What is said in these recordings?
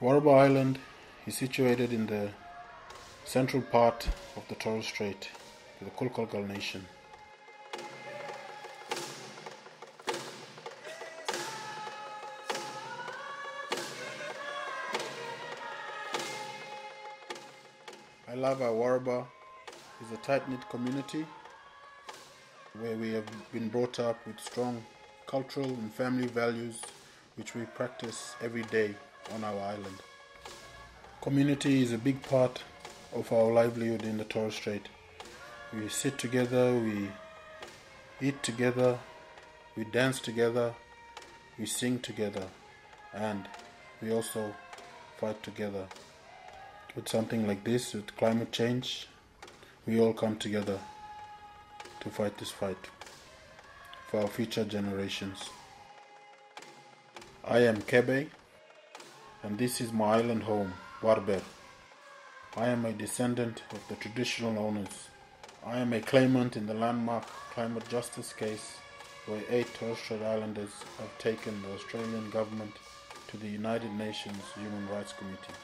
Warraber Island is situated in the central part of the Torres Strait, the Kulkalgal Nation. I love our Warraber. It's a tight-knit community where we have been brought up with strong cultural and family values which we practice every day on our island. Community is a big part of our livelihood in the Torres Strait. We sit together, we eat together, we dance together, we sing together, and we also fight together. With something like this, with climate change, we all come together to fight this fight for our future generations. I am Kebe, and this is my island home, Warraber. I am a descendant of the traditional owners. I am a claimant in the landmark climate justice case where 8 Torres Strait Islanders have taken the Australian government to the United Nations Human Rights Committee.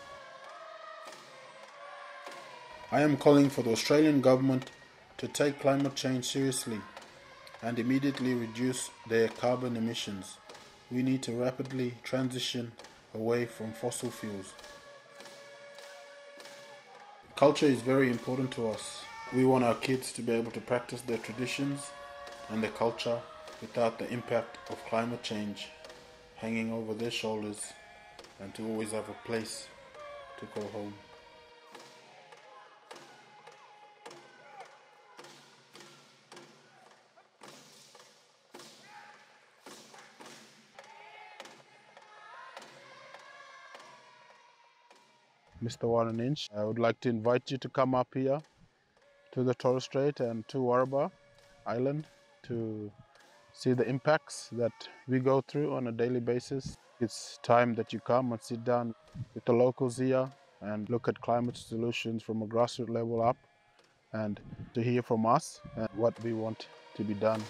I am calling for the Australian government to take climate change seriously and immediately reduce their carbon emissions. We need to rapidly transition away from fossil fuels. Culture is very important to us. We want our kids to be able to practice their traditions and their culture without the impact of climate change hanging over their shoulders, and to always have a place to call home. Mr. Warren Entsch, I would like to invite you to come up here to the Torres Strait and to Warraber Island to see the impacts that we go through on a daily basis. It's time that you come and sit down with the locals here and look at climate solutions from a grassroots level up, and to hear from us and what we want to be done.